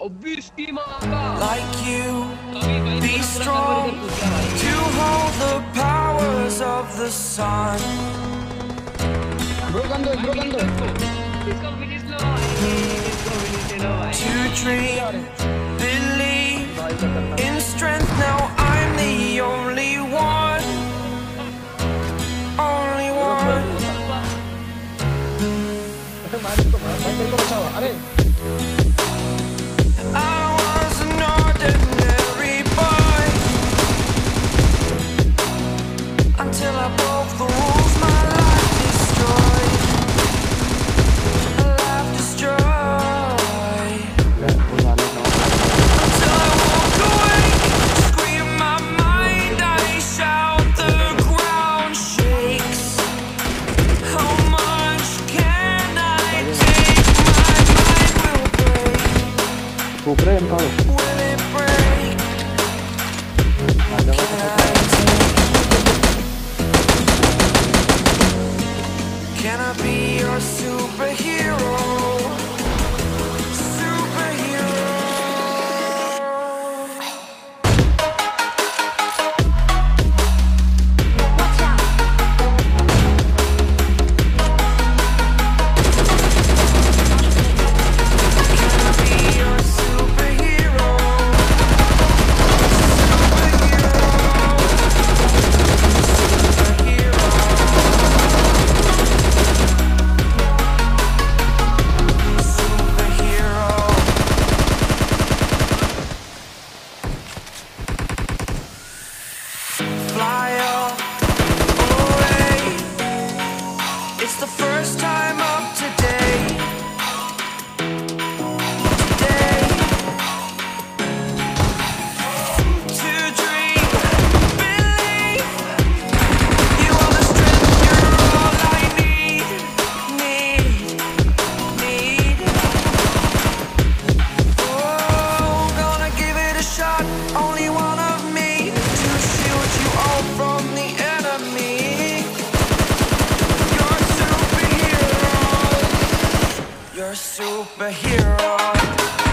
Like you, be strong to hold the powers of the sun. To dream, believe in strength. Now I'm the only one. Only one. Can I be your superhero? It's the first time of today. Superhero.